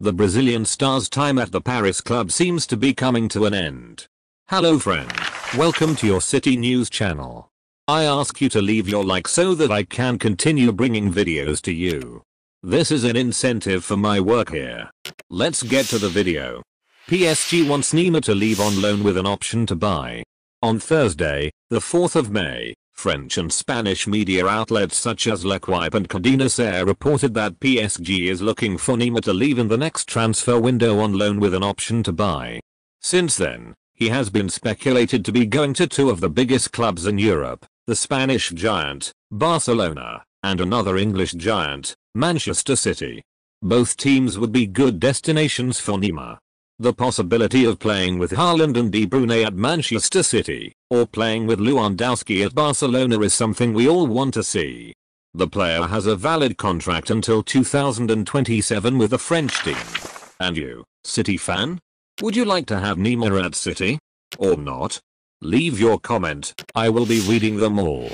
The Brazilian star's time at the Paris club seems to be coming to an end. Hello friend, welcome to your City News channel. I ask you to leave your like so that I can continue bringing videos to you. This is an incentive for my work here. Let's get to the video. PSG wants Neymar to leave on loan with an option to buy. On Thursday, the 4th of May, French and Spanish media outlets such as L'Équipe and Cadena Ser reported that PSG is looking for Neymar to leave in the next transfer window on loan with an option to buy. Since then, he has been speculated to be going to two of the biggest clubs in Europe, the Spanish giant, Barcelona, and another English giant, Manchester City. Both teams would be good destinations for Neymar. The possibility of playing with Haaland and De Bruyne at Manchester City, or playing with Lewandowski at Barcelona is something we all want to see. The player has a valid contract until 2027 with the French team. And you, City fan? Would you like to have Neymar at City? Or not? Leave your comment, I will be reading them all.